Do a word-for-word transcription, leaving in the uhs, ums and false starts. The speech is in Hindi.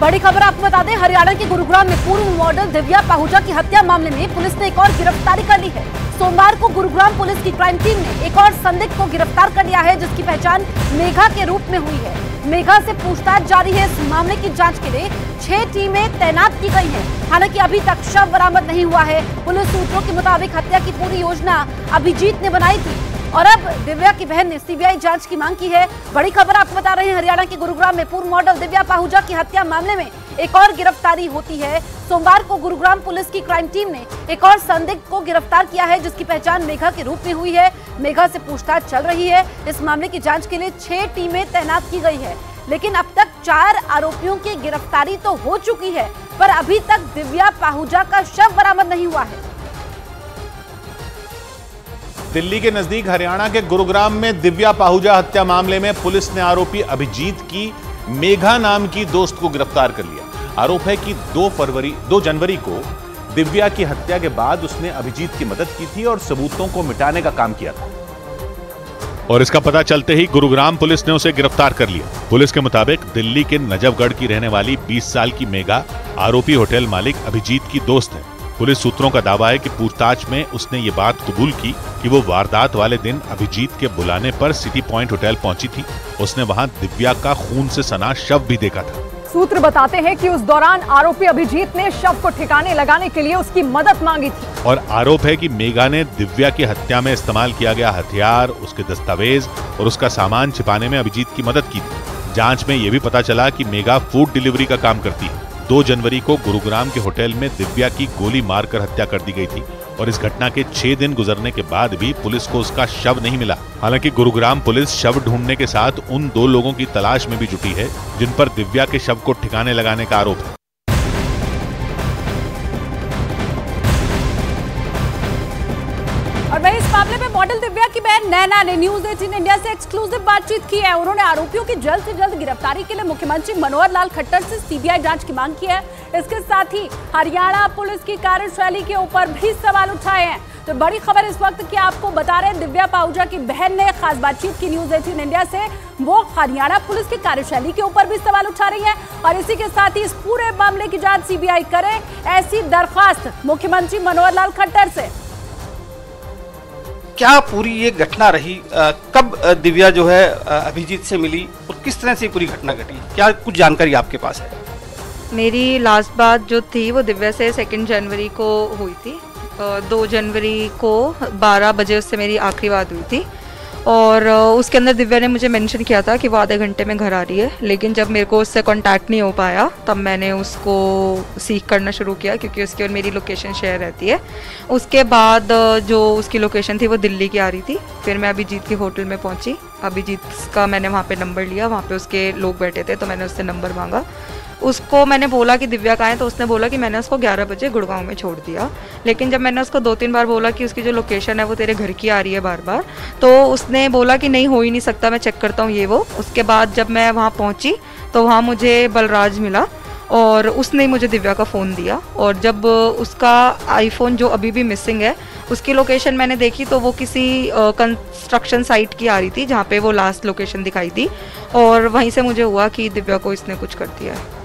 बड़ी खबर आपको बता दें, हरियाणा के गुरुग्राम में पूर्व मॉडल दिव्या पाहुजा की हत्या मामले में पुलिस ने एक और गिरफ्तारी कर ली है। सोमवार को गुरुग्राम पुलिस की क्राइम टीम ने एक और संदिग्ध को गिरफ्तार कर लिया है, जिसकी पहचान मेघा के रूप में हुई है। मेघा से पूछताछ जारी है। इस मामले की जांच के लिए छह टीमें तैनात की गई हैं। हालांकि अभी तक शव बरामद नहीं हुआ है। पुलिस सूत्रों के मुताबिक हत्या की पूरी योजना अभिजीत ने बनाई थी और अब दिव्या की बहन ने सीबीआई जांच की मांग की है। बड़ी खबर आपको बता रहे हैं, हरियाणा के गुरुग्राम में पूर्व मॉडल दिव्या पाहुजा की हत्या मामले में एक और गिरफ्तारी होती है। सोमवार को गुरुग्राम पुलिस की क्राइम टीम ने एक और संदिग्ध को गिरफ्तार किया है, जिसकी पहचान मेघा के रूप में हुई है। मेघा से पूछताछ चल रही है। इस मामले की जांच के लिए छह टीमें तैनात की गई है, लेकिन अब तक चार आरोपियों की गिरफ्तारी तो हो चुकी है, पर अभी तक दिव्या पाहुजा का शव बरामद नहीं हुआ है। दिल्ली के नजदीक हरियाणा के गुरुग्राम में दिव्या पाहुजा हत्या मामले में पुलिस ने आरोपी अभिजीत की मेघा नाम की दोस्त को गिरफ्तार कर लिया। आरोप है कि दो फरवरी दो जनवरी को दिव्या की हत्या के बाद उसने अभिजीत की मदद की थी और सबूतों को मिटाने का काम किया था, और इसका पता चलते ही गुरुग्राम पुलिस ने उसे गिरफ्तार कर लिया। पुलिस के मुताबिक दिल्ली के नजफगढ़ की रहने वाली बीस साल की मेघा आरोपी होटल मालिक अभिजीत की दोस्त है। पुलिस सूत्रों का दावा है कि पूछताछ में उसने ये बात कबूल की कि वो वारदात वाले दिन अभिजीत के बुलाने पर सिटी पॉइंट होटल पहुंची थी। उसने वहां दिव्या का खून से सना शव भी देखा था। सूत्र बताते हैं कि उस दौरान आरोपी अभिजीत ने शव को ठिकाने लगाने के लिए उसकी मदद मांगी थी, और आरोप है कि मेघा ने दिव्या की हत्या में इस्तेमाल किया गया हथियार, उसके दस्तावेज और उसका सामान छिपाने में अभिजीत की मदद की थी। जाँच में ये भी पता चला कि मेघा फूड डिलीवरी का काम करती है। दो जनवरी को गुरुग्राम के होटल में दिव्या की गोली मारकर हत्या कर दी गई थी, और इस घटना के छह दिन गुजरने के बाद भी पुलिस को उसका शव नहीं मिला। हालांकि गुरुग्राम पुलिस शव ढूंढने के साथ उन दो लोगों की तलाश में भी जुटी है जिन पर दिव्या के शव को ठिकाने लगाने का आरोप है। और वही इस मामले में मॉडल दिव्या की बहन नैना ने न्यूज एटीन इंडिया से एक्सक्लूसिव बातचीत की है। उन्होंने आरोपियों की जल्द से जल्द गिरफ्तारी के लिए मुख्यमंत्री मनोहर लाल खट्टर से सीबीआई जांच की मांग की है। इसके साथ ही हरियाणा पुलिस की कार्यशैली के ऊपर भी सवाल उठाए हैं। तो बड़ी खबर इस वक्त की आपको बता रहे हैं, दिव्या पाहुजा की बहन ने खास बातचीत की न्यूज एटीन इंडिया से। वो हरियाणा पुलिस की कार्यशैली के ऊपर भी सवाल उठा रही है, और इसी के साथ ही इस पूरे मामले की जाँच सीबीआई करे, ऐसी दरख्वास्त मुख्यमंत्री मनोहर लाल खट्टर से। क्या पूरी ये घटना रही, कब दिव्या जो है अभिजीत से मिली और किस तरह से पूरी घटना घटी, क्या कुछ जानकारी आपके पास है? मेरी लास्ट बात जो थी वो दिव्या से सेकेंड जनवरी को हुई थी। दो जनवरी को बारह बजे उससे मेरी आखिरी बात हुई थी, और उसके अंदर दिव्या ने मुझे मेंशन किया था कि वो आधे घंटे में घर आ रही है, लेकिन जब मेरे को उससे कॉन्टैक्ट नहीं हो पाया तब मैंने उसको सीख करना शुरू किया, क्योंकि उसकी और मेरी लोकेशन शेयर रहती है। उसके बाद जो उसकी लोकेशन थी वो दिल्ली की आ रही थी। फिर मैं अभिजीत के होटल में पहुंची। अभिजीत का मैंने वहाँ पे नंबर लिया, वहाँ पे उसके लोग बैठे थे, तो मैंने उससे नंबर मांगा। उसको मैंने बोला कि दिव्या कहाँ है, तो उसने बोला कि मैंने उसको ग्यारह बजे गुड़गांव में छोड़ दिया। लेकिन जब मैंने उसको दो तीन बार बोला कि उसकी जो लोकेशन है वो तेरे घर की आ रही है बार बार, तो उसने बोला कि नहीं, हो ही नहीं सकता, मैं चेक करता हूँ ये वो। उसके बाद जब मैं वहाँ पहुँची तो वहाँ मुझे बलराज मिला, और उसने मुझे दिव्या का फ़ोन दिया। और जब उसका आईफोन जो अभी भी मिसिंग है, उसकी लोकेशन मैंने देखी तो वो किसी कंस्ट्रक्शन साइट की आ रही थी, जहाँ पर वो लास्ट लोकेशन दिखाई दी, और वहीं से मुझे हुआ कि दिव्या को इसने कुछ कर दिया है।